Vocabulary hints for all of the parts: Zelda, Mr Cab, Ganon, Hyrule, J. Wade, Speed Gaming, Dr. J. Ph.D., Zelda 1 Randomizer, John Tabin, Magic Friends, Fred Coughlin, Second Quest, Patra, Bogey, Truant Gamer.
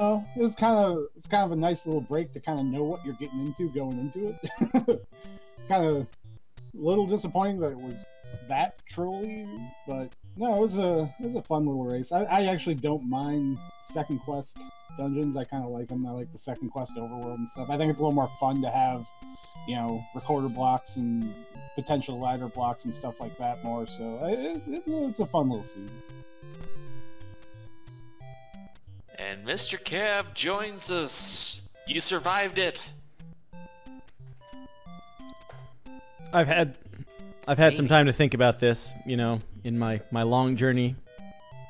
Oh, it's kind of a nice little break to kind of know what you're getting into going into it. It's kind of a little disappointing that it was that trolly, but no, it was a fun little race. I actually don't mind second quest dungeons. I kind of like them. I like the second quest overworld and stuff. I think it's a little more fun to have, you know, recorder blocks and potential ladder blocks and stuff like that more. So it's a fun little scene. And Mr. Cab joins us. You survived it. I've had some time to think about this, you know, in my long journey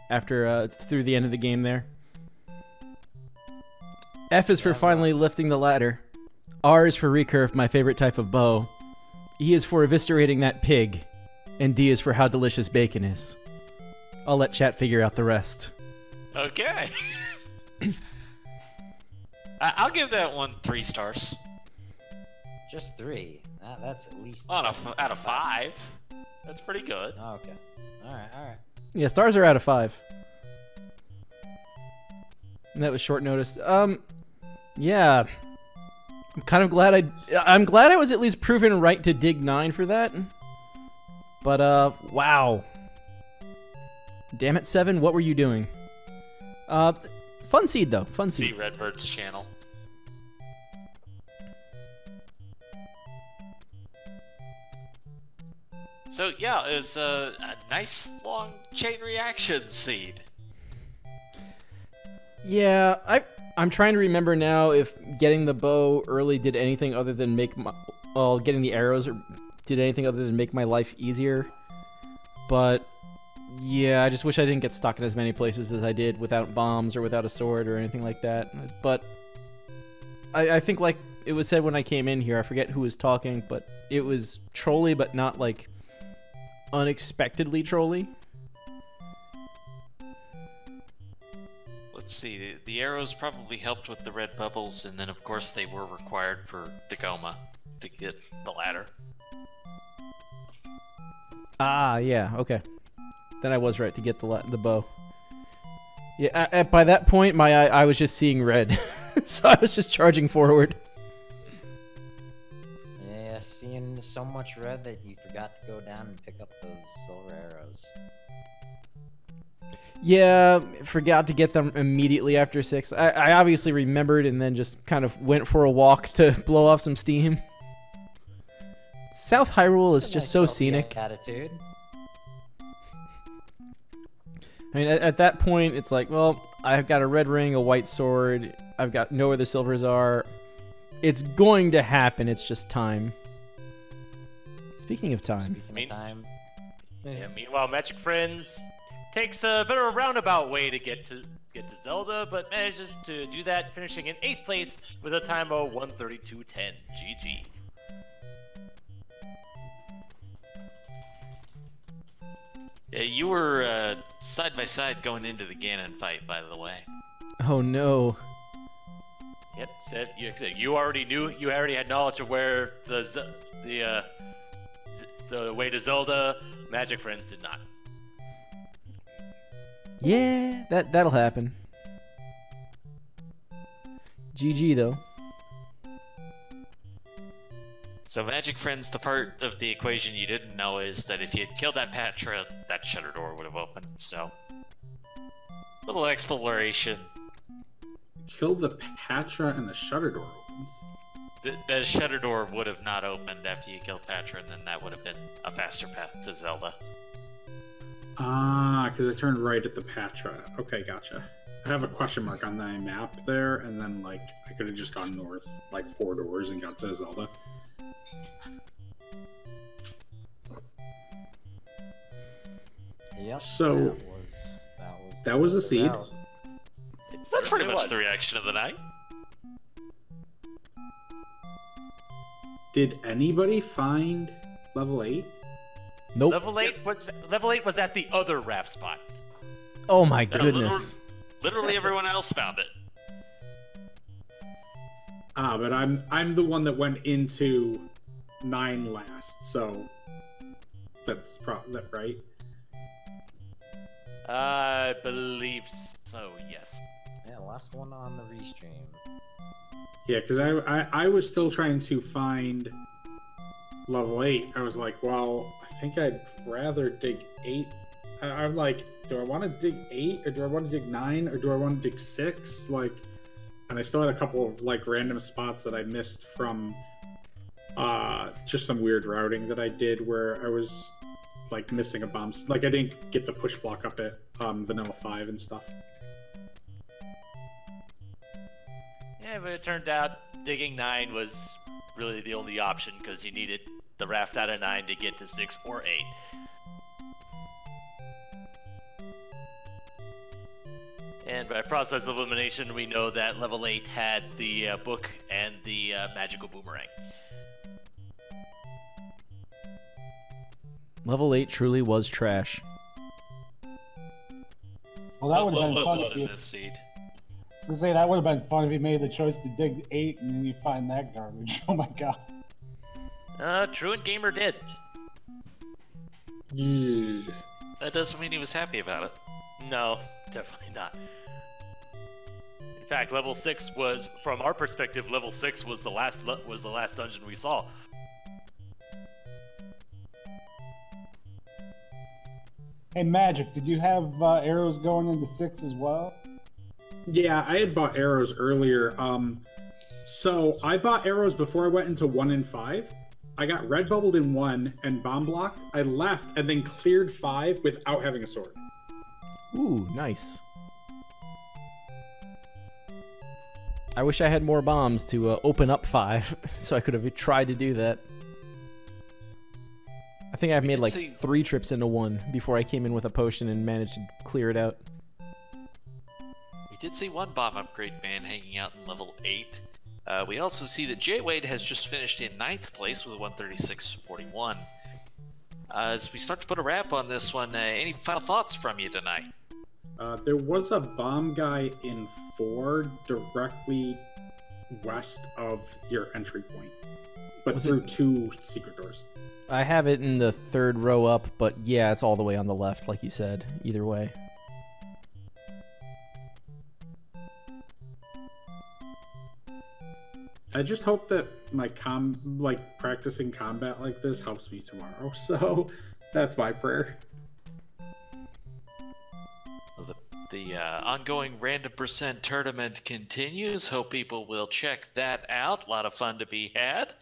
after through the end of the game there. F is for finally lifting the ladder. R is for recurve, my favorite type of bow. E is for eviscerating that pig. And D is for how delicious bacon is. I'll let chat figure out the rest. Okay. I'll give that one 3 stars. Just 3? That's at least out of 5. That's pretty good. Oh, okay. All right. Yeah, stars are out of 5. And that was short notice. Yeah. I'm kind of glad I was at least proven right to dig 9 for that. But wow. Damn it, 7. What were you doing? Fun seed though. Fun seed. See Redbird's channel. So yeah, it was a nice long chain reaction seed. Yeah, I'm trying to remember now if getting the bow early did anything other than make my getting the arrows did anything other than make my life easier, but. Yeah, I just wish I didn't get stuck in as many places as I did without bombs or without a sword or anything like that. But I think, like it was said when I came in here, I forget who was talking, but it was trolly, but not like unexpectedly trolly. Let's see, the arrows probably helped with the red bubbles, and then of course they were required for Dagoma to get the ladder. Ah, yeah, okay. Then I was right to get the bow. Yeah, by that point, I was just seeing red, so I was just charging forward. Yeah, seeing so much red that you forgot to go down and pick up those silver arrows. Yeah, forgot to get them immediately after 6. I obviously remembered and then just kind of went for a walk to blow off some steam. South Hyrule is just so scenic. Attitude. I mean, at that point, it's like, well, I've got a red ring, a white sword, I've got no where the silvers are. It's going to happen, it's just time. Speaking of time. Yeah, meanwhile, Magic Friends takes a bit of a roundabout way to get to Zelda, but manages to do that, finishing in 8th place with a time of 1:32:10. GG. Yeah, you were side by side going into the Ganon fight, by the way. Oh no. Yep, said you already knew. You already had knowledge of where the way to Zelda. Magic Friends did not. Yeah, that'll happen. GG though. So Magic Friends, the part of the equation you didn't know is that if you had killed that Patra, that shutter door would have opened. So, little exploration. Kill the Patra and the shutter door opens. The shutter door would have not opened after you killed Patra, and then that would have been a faster path to Zelda. Ah, because I turned right at the Patra. Okay, gotcha. I have a question mark on my map there, and then, like, I could have just gone north, like, 4 doors and got to Zelda. Yep, so, that was a seed. That's pretty much the reaction of the night. Did anybody find level 8? Nope. Level 8 was at the other raft spot. Oh my goodness. Literally everyone else found it. Ah, but I'm the one that went into 9 last, so that's probably right. I believe so, yes. Yeah, last one on the restream. Yeah, because I was still trying to find level 8. I was like, well, I think I'd rather dig 8. I'm like, do I want to dig 8, or do I want to dig 9, or do I want to dig 6? Like, and I still had a couple of like random spots that I missed from just some weird routing that I did where I was like missing a bomb. Like I didn't get the push block up at Vanilla 5 and stuff. Yeah, but it turned out digging 9 was really the only option because you needed the raft out of 9 to get to 6 or 8. And by process of elimination, we know that level 8 had the book and the magical boomerang. Level 8 truly was trash. Well, that would have been fun if you... To say that would have been fun if you made the choice to dig 8 and then you find that garbage. Oh my god. Truant Gamer did. Yeah. That doesn't mean he was happy about it. No, definitely not. In fact, level 6 was, from our perspective, level 6 was the last dungeon we saw. Hey Magic, did you have arrows going into 6 as well? Yeah, I had bought arrows earlier. So I bought arrows before I went into 1 and 5. I got red bubbled in 1 and bomb blocked. I left and then cleared 5 without having a sword. Ooh, nice. I wish I had more bombs to open up 5, so I could have tried to do that. I think I've made like 3 trips into 1 before I came in with a potion and managed to clear it out. Did see one bomb upgrade man hanging out in level 8. We also see that J. Wade has just finished in 9th place with a 136.41. As we start to put a wrap on this one, any final thoughts from you tonight? There was a bomb guy in 4 directly west of your entry point, but through 2 secret doors. I have it in the 3rd row up, but yeah, it's all the way on the left, like you said, either way. I just hope that my practicing combat like this helps me tomorrow. So that's my prayer. Well, the ongoing random percent tournament continues. Hope people will check that out. A lot of fun to be had.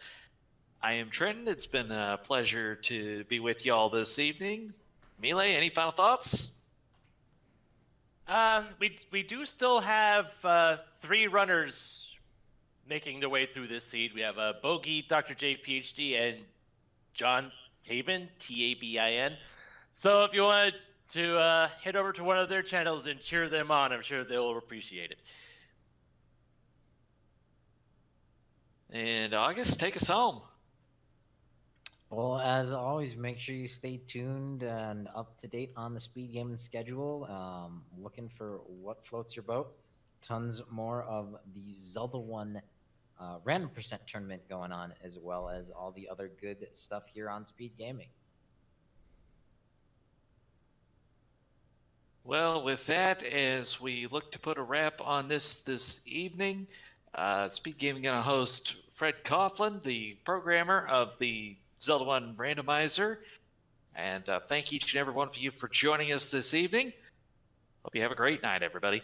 I am Trenton. It's been a pleasure to be with y'all this evening. Mele, any final thoughts? We do still have 3 runners making their way through this seed. We have Bogey, Dr. J. Ph.D., and John Tabin, T-A-B-I-N. So if you want to head over to one of their channels and cheer them on, I'm sure they'll appreciate it. And August, take us home. Well, as always, make sure you stay tuned and up to date on the Speed Gaming schedule. Looking for what floats your boat. Tons more of the Zelda 1 random percent tournament going on, as well as all the other good stuff here on Speed Gaming. Well, with that, as we look to put a wrap on this evening, Speed Gaming going to host Fred Coughlin, the programmer of the Zelda 1 Randomizer. And thank each and every one of you for joining us this evening. Hope you have a great night, everybody.